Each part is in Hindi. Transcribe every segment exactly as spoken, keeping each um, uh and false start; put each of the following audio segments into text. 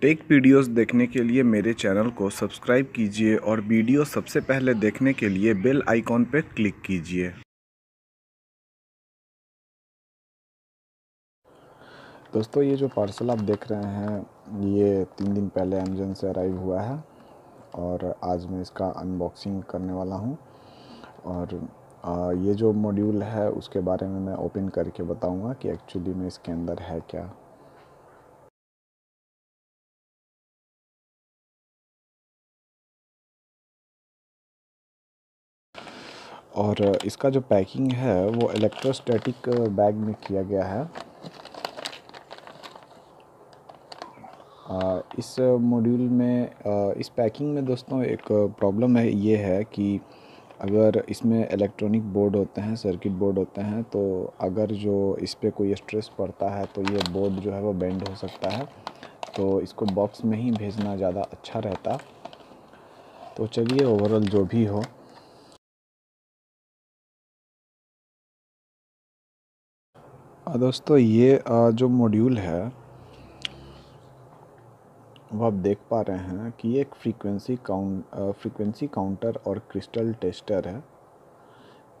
टेक वीडियोस देखने के लिए मेरे चैनल को सब्सक्राइब कीजिए और वीडियो सबसे पहले देखने के लिए बेल आइकॉन पर क्लिक कीजिए। दोस्तों, ये जो पार्सल आप देख रहे हैं ये तीन दिन पहले अमेज़न से अराइव हुआ है और आज मैं इसका अनबॉक्सिंग करने वाला हूँ। और ये जो मॉड्यूल है उसके बारे में मैं ओपन करके बताऊँगा कि एक्चुअली में इसके अंदर है क्या। और इसका जो पैकिंग है वो इलेक्ट्रोस्टैटिक बैग में किया गया है। इस मॉड्यूल में, इस पैकिंग में दोस्तों एक प्रॉब्लम है, ये है कि अगर इसमें इलेक्ट्रॉनिक बोर्ड होते हैं, सर्किट बोर्ड होते हैं, तो अगर जो इस पर कोई स्ट्रेस पड़ता है तो ये बोर्ड जो है वो बेंड हो सकता है, तो इसको बॉक्स में ही भेजना ज़्यादा अच्छा रहता। तो चलिए, ओवरऑल जो भी हो, दोस्तों ये जो मॉड्यूल है वो आप देख पा रहे हैं कि ये एक फ्रीक्वेंसी काउंट फ्रीक्वेंसी काउंटर और क्रिस्टल टेस्टर है।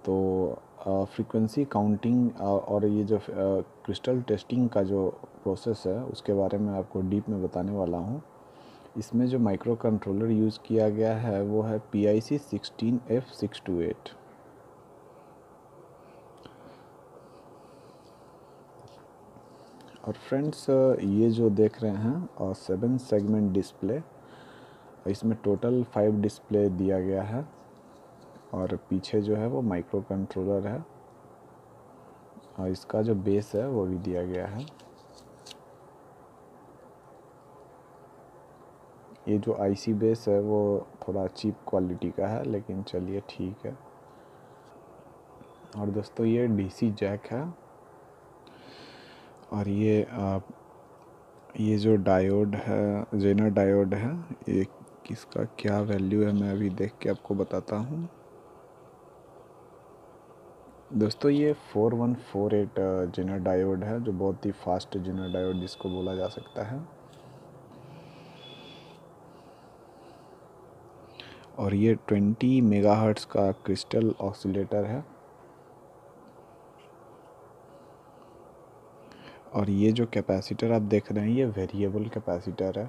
तो फ्रीक्वेंसी काउंटिंग और ये जो क्रिस्टल टेस्टिंग का जो प्रोसेस है उसके बारे में आपको डीप में बताने वाला हूँ। इसमें जो माइक्रो कंट्रोलर यूज़ किया गया है वो है P I C sixteen F six two eight. और फ्रेंड्स, ये जो देख रहे हैं और सेवन सेगमेंट डिस्प्ले, इसमें टोटल फाइव डिस्प्ले दिया गया है और पीछे जो है वो माइक्रो कंट्रोलर है और इसका जो बेस है वो भी दिया गया है। ये जो आईसी बेस है वो थोड़ा चीप क्वालिटी का है, लेकिन चलिए ठीक है। और दोस्तों ये डीसी जैक है और ये आ, ये जो डायोड है, जेनर डायोड है, ये किसका क्या वैल्यू है मैं अभी देख के आपको बताता हूँ। दोस्तों ये four one four eight zener diode है जो बहुत ही फास्ट जेनर डायोड जिसको बोला जा सकता है। और ये ट्वेंटी मेगाहर्ट्ज का क्रिस्टल ऑसिलेटर है। और ये जो कैपेसिटर आप देख रहे हैं ये वेरिएबल कैपेसिटर है।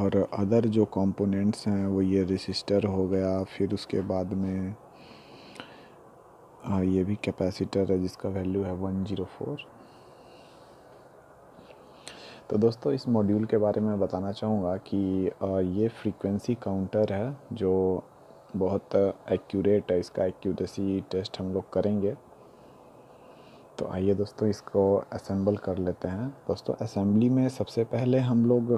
और अदर जो कंपोनेंट्स हैं वो ये रेसिस्टर हो गया, फिर उसके बाद में ये भी कैपेसिटर है जिसका वैल्यू है वन ज़ीरो फोर। तो दोस्तों इस मॉड्यूल के बारे में बताना चाहूँगा कि ये फ्रीक्वेंसी काउंटर है जो बहुत एक्यूरेट है, इसका एक्यूरेसी टेस्ट हम लोग करेंगे। तो आइए दोस्तों इसको असेंबल कर लेते हैं। दोस्तों असेंबली में सबसे पहले हम लोग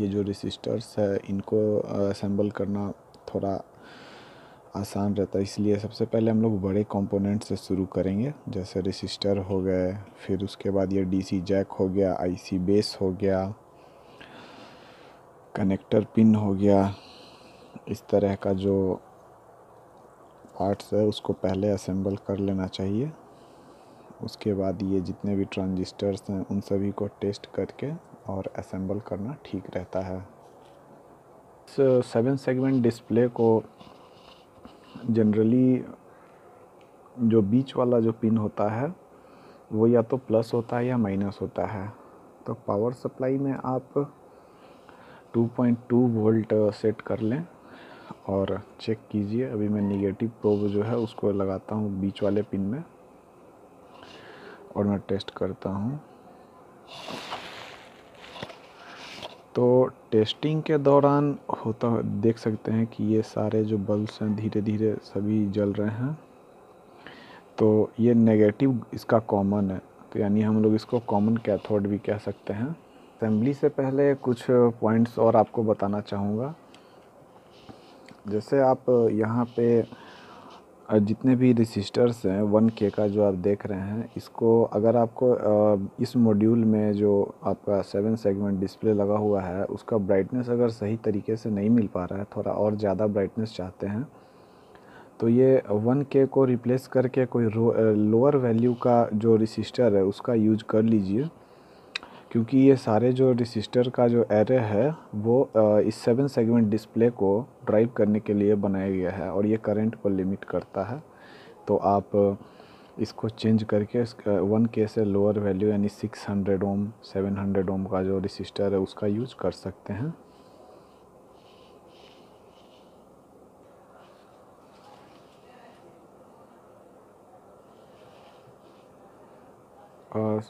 ये जो रेसिस्टर्स है इनको असेंबल करना थोड़ा आसान रहता है, इसलिए सबसे पहले हम लोग बड़े कंपोनेंट से शुरू करेंगे, जैसे रेसिस्टर हो गए, फिर उसके बाद ये डीसी जैक हो गया, आईसी बेस हो गया, कनेक्टर पिन हो गया। इस तरह का जो पार्ट्स है उसको पहले असेंबल कर लेना चाहिए। उसके बाद ये जितने भी ट्रांजिस्टर्स हैं उन सभी को टेस्ट करके और असेंबल करना ठीक रहता है। इस सेवन सेगमेंट डिस्प्ले को जनरली जो बीच वाला जो पिन होता है वो या तो प्लस होता है या माइनस होता है। तो पावर सप्लाई में आप two point two volt set कर लें और चेक कीजिए। अभी मैं नेगेटिव प्रोब जो है उसको लगाता हूँ बीच वाले पिन में और मैं टेस्ट करता हूँ। तो टेस्टिंग के दौरान होता देख सकते हैं कि ये सारे जो बल्ब्स हैं धीरे धीरे सभी जल रहे हैं। तो ये नेगेटिव इसका कॉमन है, तो यानी हम लोग इसको कॉमन कैथोड भी कह सकते हैं। असेंबली से पहले कुछ पॉइंट्स और आपको बताना चाहूँगा। जैसे आप यहाँ पे जितने भी रेसिस्टर्स हैं वन के का जो आप देख रहे हैं, इसको अगर आपको इस मॉड्यूल में जो आपका सेवन सेगमेंट डिस्प्ले लगा हुआ है उसका ब्राइटनेस अगर सही तरीके से नहीं मिल पा रहा है, थोड़ा और ज़्यादा ब्राइटनेस चाहते हैं, तो ये वन के को रिप्लेस करके कोई लोअर वैल्यू का जो रजिस्टर है उसका यूज कर लीजिए, क्योंकि ये सारे जो रजिस्टर का जो एरे है वो इस सेवन सेगमेंट डिस्प्ले को ड्राइव करने के लिए बनाया गया है और ये करंट को लिमिट करता है। तो आप इसको चेंज करके वन के से लोअर वैल्यू यानी six hundred ohm seven hundred ohm का जो रजिस्टर है उसका यूज कर सकते हैं। और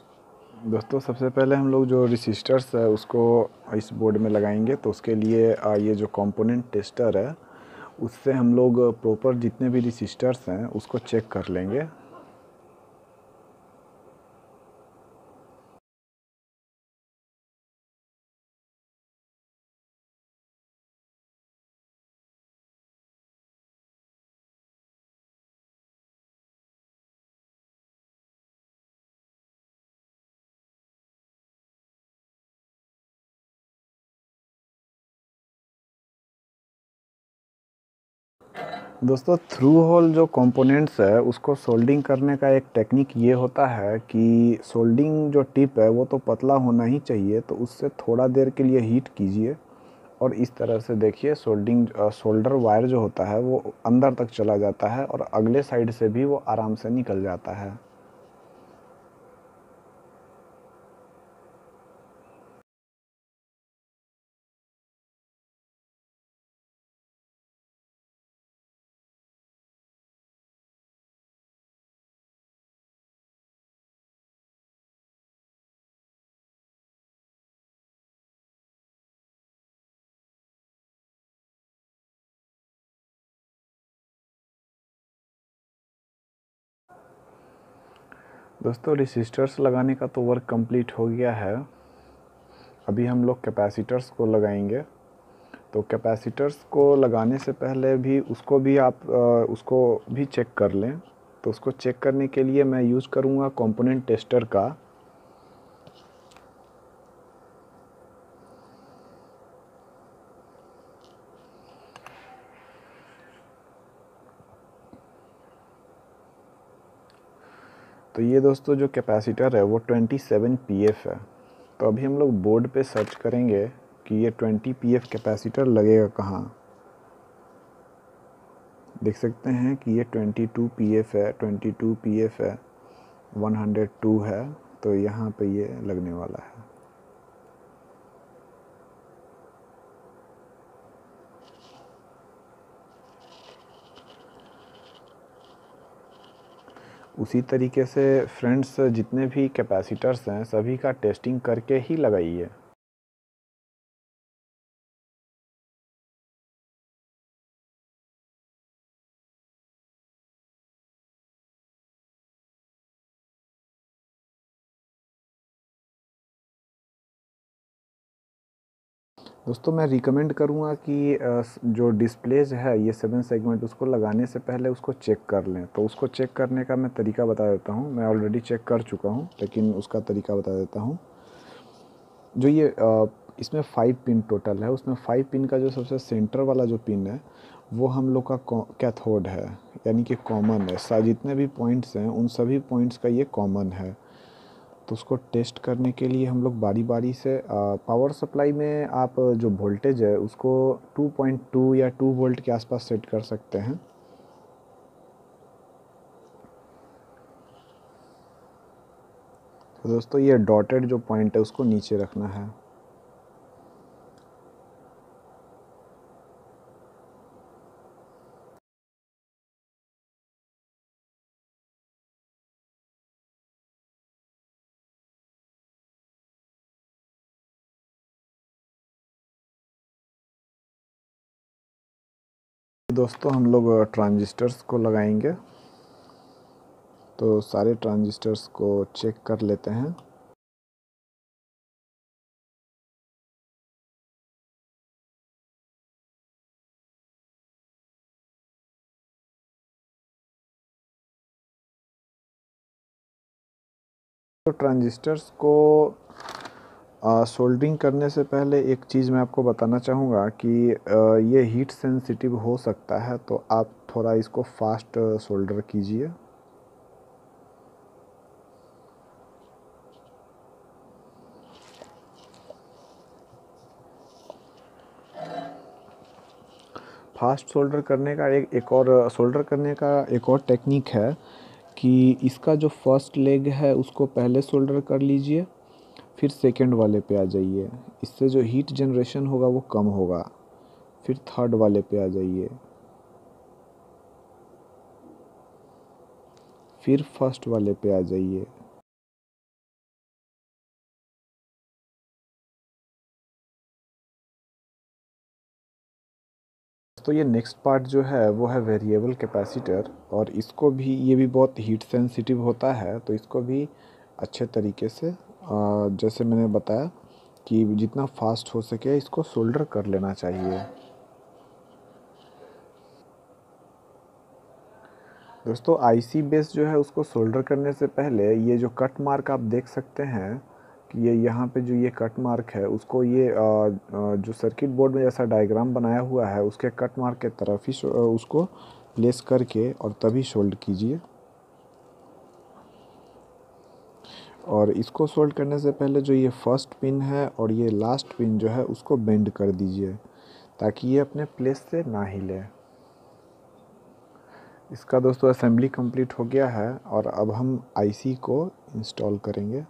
दोस्तों सबसे पहले हम लोग जो रजिस्टर्स है उसको इस बोर्ड में लगाएंगे, तो उसके लिए ये जो कंपोनेंट टेस्टर है उससे हम लोग प्रॉपर जितने भी रजिस्टर्स हैं उसको चेक कर लेंगे। दोस्तों थ्रू होल जो कंपोनेंट्स है उसको सोल्डिंग करने का एक टेक्निक ये होता है कि सोल्डिंग जो टिप है वो तो पतला होना ही चाहिए, तो उससे थोड़ा देर के लिए हीट कीजिए और इस तरह से देखिए सोल्डिंग सोल्डर वायर जो होता है वो अंदर तक चला जाता है और अगले साइड से भी वो आराम से निकल जाता है। दोस्तों रजिस्टर्स लगाने का तो वर्क कंप्लीट हो गया है, अभी हम लोग कैपेसिटर्स को लगाएंगे। तो कैपेसिटर्स को लगाने से पहले भी उसको भी आप उसको भी चेक कर लें। तो उसको चेक करने के लिए मैं यूज़ करूँगा कंपोनेंट टेस्टर का। तो ये दोस्तों जो कैपेसिटर है वो ट्वेंटी सेवन पी एफ है। तो अभी हम लोग बोर्ड पे सर्च करेंगे कि ये ट्वेंटी पी एफ कैपेसिटर लगेगा कहाँ। देख सकते हैं कि ये ट्वेंटी टू पी एफ है, ट्वेंटी टू पी एफ है, वन हंड्रेड टू है, तो यहाँ पे ये लगने वाला है। उसी तरीके से फ्रेंड्स जितने भी कैपेसिटर्स हैं सभी का टेस्टिंग करके ही लगाइए। दोस्तों मैं रिकमेंड करूंगा कि जो डिस्प्लेज है ये सेवन सेगमेंट उसको लगाने से पहले उसको चेक कर लें। तो उसको चेक करने का मैं तरीका बता देता हूं, मैं ऑलरेडी चेक कर चुका हूं लेकिन उसका तरीका बता देता हूं। जो ये इसमें फाइव पिन टोटल है, उसमें फाइव पिन का जो सबसे सेंटर वाला जो पिन है वो हम लोग का कैथोड है यानी कि कॉमन है। जितने भी पॉइंट्स हैं उन सभी पॉइंट्स का ये कॉमन है। तो उसको टेस्ट करने के लिए हम लोग बारी बारी से आ, पावर सप्लाई में आप जो वोल्टेज है उसको टू पॉइंट टू या टू वोल्ट के आसपास सेट कर सकते हैं। तो दोस्तों ये डॉटेड जो पॉइंट है उसको नीचे रखना है। दोस्तों हम लोग ट्रांजिस्टर्स को लगाएंगे, तो सारे ट्रांजिस्टर्स को चेक कर लेते हैं। तो ट्रांजिस्टर्स को सोल्डरिंग करने से पहले एक चीज़ मैं आपको बताना चाहूँगा कि आ, ये हीट सेंसिटिव हो सकता है, तो आप थोड़ा इसको फास्ट सोल्डर कीजिए। फास्ट सोल्डर करने का एक एक और सोल्डर करने का एक और टेक्निक है कि इसका जो फर्स्ट लेग है उसको पहले सोल्डर कर लीजिए, फिर सेकेंड वाले पे आ जाइए, इससे जो हीट जनरेशन होगा वो कम होगा। फिर थर्ड वाले पे आ जाइए, फिर फर्स्ट वाले पे आ जाइए। तो ये नेक्स्ट पार्ट जो है वो है वेरिएबल कैपेसिटर, और इसको भी ये भी बहुत हीट सेंसिटिव होता है, तो इसको भी अच्छे तरीके से जैसे मैंने बताया कि जितना फास्ट हो सके इसको सोल्डर कर लेना चाहिए। दोस्तों आईसी बेस जो है उसको सोल्डर करने से पहले ये जो कट मार्क आप देख सकते हैं कि ये यहाँ पे जो ये कट मार्क है उसको ये जो सर्किट बोर्ड में जैसा डायग्राम बनाया हुआ है उसके कट मार्क के तरफ ही उसको प्लेस करके और तभी सोल्ड कीजिए। और इसको सोल्ड करने से पहले जो ये फर्स्ट पिन है और ये लास्ट पिन जो है उसको बेंड कर दीजिए ताकि ये अपने प्लेस से ना हिले। इसका दोस्तों असेंबली कंप्लीट हो गया है और अब हम आईसी को इंस्टॉल करेंगे।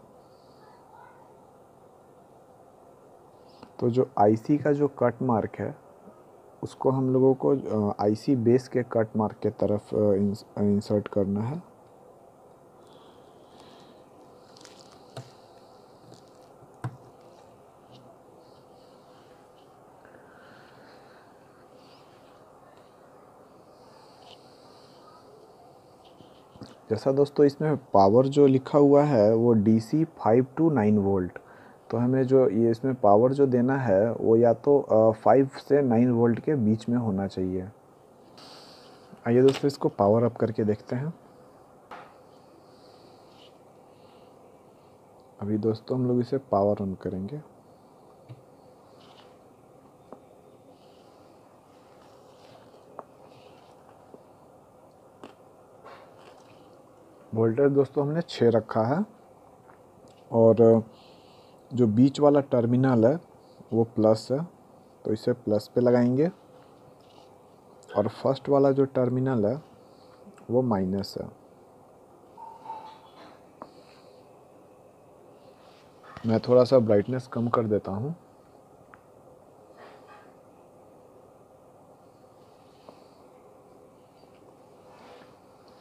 तो जो आईसी का जो कट मार्क है उसको हम लोगों को आईसी बेस के कट मार्क के तरफ इंसर्ट करना है। जैसा दोस्तों इसमें पावर जो लिखा हुआ है वो DC five two nine volt, तो हमें जो ये इसमें पावर जो देना है वो या तो फाइव से नाइन वोल्ट के बीच में होना चाहिए। आइए दोस्तों इसको पावर अप करके देखते हैं। अभी दोस्तों हम लोग इसे पावर ऑन करेंगे। वोल्टेज दोस्तों हमने छः रखा है और जो बीच वाला टर्मिनल है वो प्लस है, तो इसे प्लस पे लगाएंगे, और फर्स्ट वाला जो टर्मिनल है वो माइनस है। मैं थोड़ा सा ब्राइटनेस कम कर देता हूँ।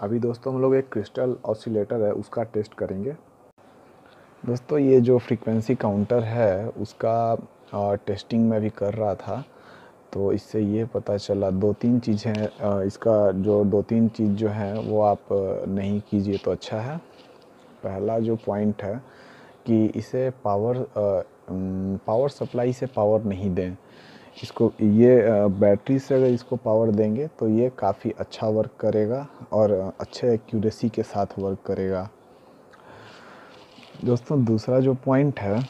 अभी दोस्तों हम लोग एक क्रिस्टल ऑसिलेटर है उसका टेस्ट करेंगे। दोस्तों ये जो फ्रीक्वेंसी काउंटर है उसका आ, टेस्टिंग मैं भी कर रहा था, तो इससे ये पता चला दो तीन चीज़ें इसका जो दो तीन चीज़ जो है वो आप नहीं कीजिए तो अच्छा है। पहला जो पॉइंट है कि इसे पावर आ, पावर सप्लाई से पावर नहीं दें। इसको ये आ, बैटरी से अगर इसको पावर देंगे तो ये काफ़ी अच्छा वर्क करेगा और अच्छे एक्यूरेसी के साथ वर्क करेगा। दोस्तों दूसरा जो पॉइंट है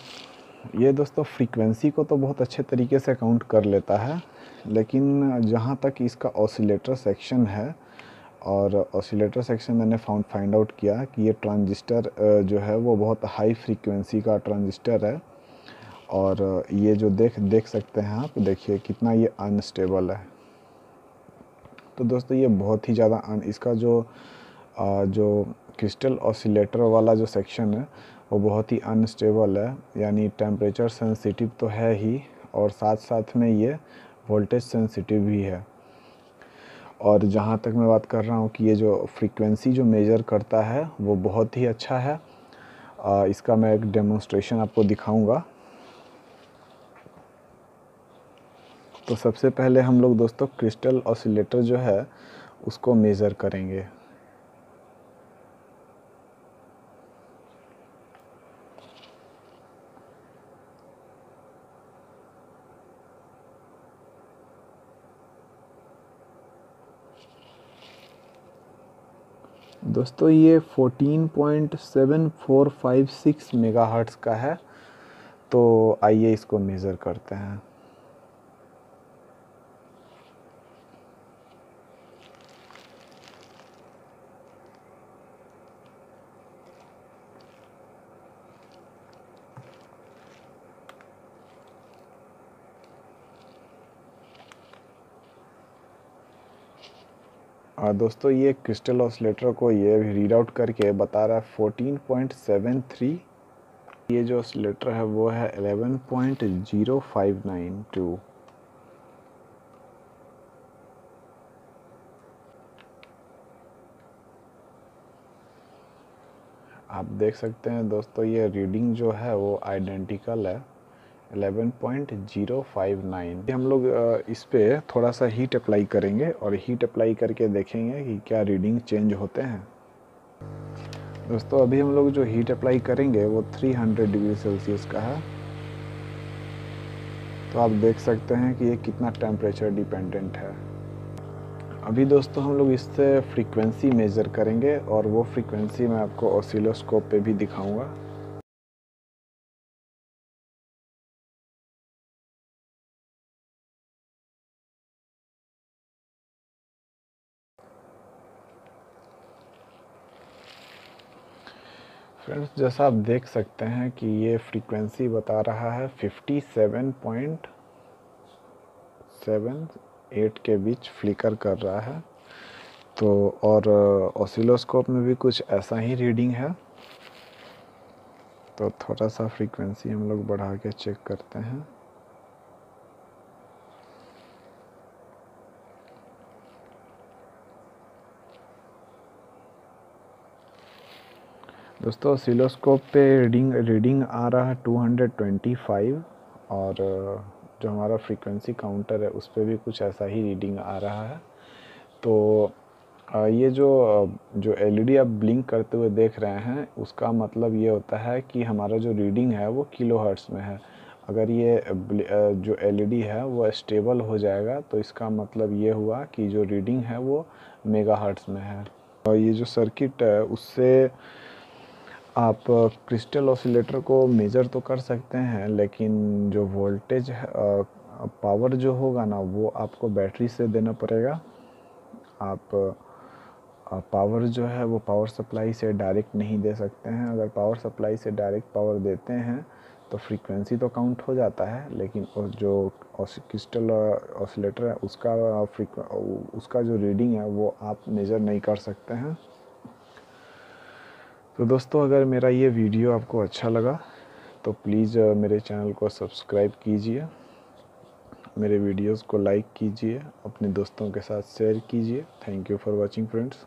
ये दोस्तों फ्रीक्वेंसी को तो बहुत अच्छे तरीके से काउंट कर लेता है, लेकिन जहाँ तक इसका ऑसिलेटर सेक्शन है, और ऑसिलेटर सेक्शन मैंने फाउंड फाइंड आउट किया कि ये ट्रांजिस्टर जो है वो बहुत हाई फ्रीक्वेंसी का ट्रांजिस्टर है, और ये जो देख देख सकते हैं आप, देखिए कितना ये अनस्टेबल है। तो दोस्तों ये बहुत ही ज़्यादा इसका जो जो क्रिस्टल ऑसिलेटर वाला जो सेक्शन है वो बहुत ही अनस्टेबल है, यानी टेम्परेचर सेंसिटिव तो है ही और साथ साथ में ये वोल्टेज सेंसिटिव भी है। और जहाँ तक मैं बात कर रहा हूँ कि ये जो फ्रीक्वेंसी जो मेजर करता है वो बहुत ही अच्छा है। आ, इसका मैं एक डेमोन्स्ट्रेशन आपको दिखाऊँगा। तो सबसे पहले हम लोग दोस्तों क्रिस्टल ऑसिलेटर जो है उसको मेज़र करेंगे। दोस्तों ये fourteen point seven four five six megahertz का है, तो आइए इसको मेज़र करते हैं। और दोस्तों ये क्रिस्टल ऑसिलेटर को ये भी रीड आउट करके बता रहा है फोर्टीन पॉइंट सेवन थ्री, ये जो ऑसिलेटर है वो है eleven point zero five nine two. आप देख सकते हैं दोस्तों ये रीडिंग जो है वो आइडेंटिकल है eleven point zero five nine. हम लोग इस पर थोड़ा सा हीट अप्लाई करेंगे और हीट अप्लाई करके देखेंगे कि क्या रीडिंग चेंज होते हैं। दोस्तों अभी हम लोग जो हीट अप्लाई करेंगे वो थ्री हंड्रेड डिग्री सेल्सियस का है, तो आप देख सकते हैं कि ये कितना टेम्परेचर डिपेंडेंट है। अभी दोस्तों हम लोग इससे फ्रीक्वेंसी मेजर करेंगे और वो फ्रीक्वेंसी मैं आपको ऑसिलोस्कोप पे भी दिखाऊंगा। फ्रेंड्स जैसा आप देख सकते हैं कि ये फ्रीक्वेंसी बता रहा है fifty seven point seven eight के बीच फ्लिकर कर रहा है, तो और ऑसिलोस्कोप में भी कुछ ऐसा ही रीडिंग है। तो थोड़ा सा फ्रीक्वेंसी हम लोग बढ़ा के चेक करते हैं। दोस्तों ऑसिलोस्कोप पे रीडिंग रीडिंग आ रहा है टू हंड्रेड ट्वेंटी फाइव, और जो हमारा फ्रीक्वेंसी काउंटर है उस पर भी कुछ ऐसा ही रीडिंग आ रहा है। तो ये जो जो एलईडी आप ब्लिंक करते हुए देख रहे हैं उसका मतलब ये होता है कि हमारा जो रीडिंग है वो किलोहर्ट्ज़ में है। अगर ये जो एलईडी है वो स्टेबल हो जाएगा तो इसका मतलब ये हुआ कि जो रीडिंग है वो मेगाहर्ट्ज़ में है। और ये जो सर्किट है उससे आप क्रिस्टल ऑसिलेटर को मेजर तो कर सकते हैं, लेकिन जो वोल्टेज पावर जो होगा ना वो आपको बैटरी से देना पड़ेगा। आप पावर जो है वो पावर सप्लाई से डायरेक्ट नहीं दे सकते हैं। अगर पावर सप्लाई से डायरेक्ट पावर देते हैं तो फ्रीक्वेंसी तो काउंट हो जाता है, लेकिन जो क्रिस्टल ऑसिलेटर है उसका उसका जो रीडिंग है वो आप मेजर नहीं कर सकते हैं। तो दोस्तों अगर मेरा ये वीडियो आपको अच्छा लगा तो प्लीज़ मेरे चैनल को सब्सक्राइब कीजिए, मेरे वीडियोस को लाइक कीजिए, अपने दोस्तों के साथ शेयर कीजिए। Thank you for watching friends.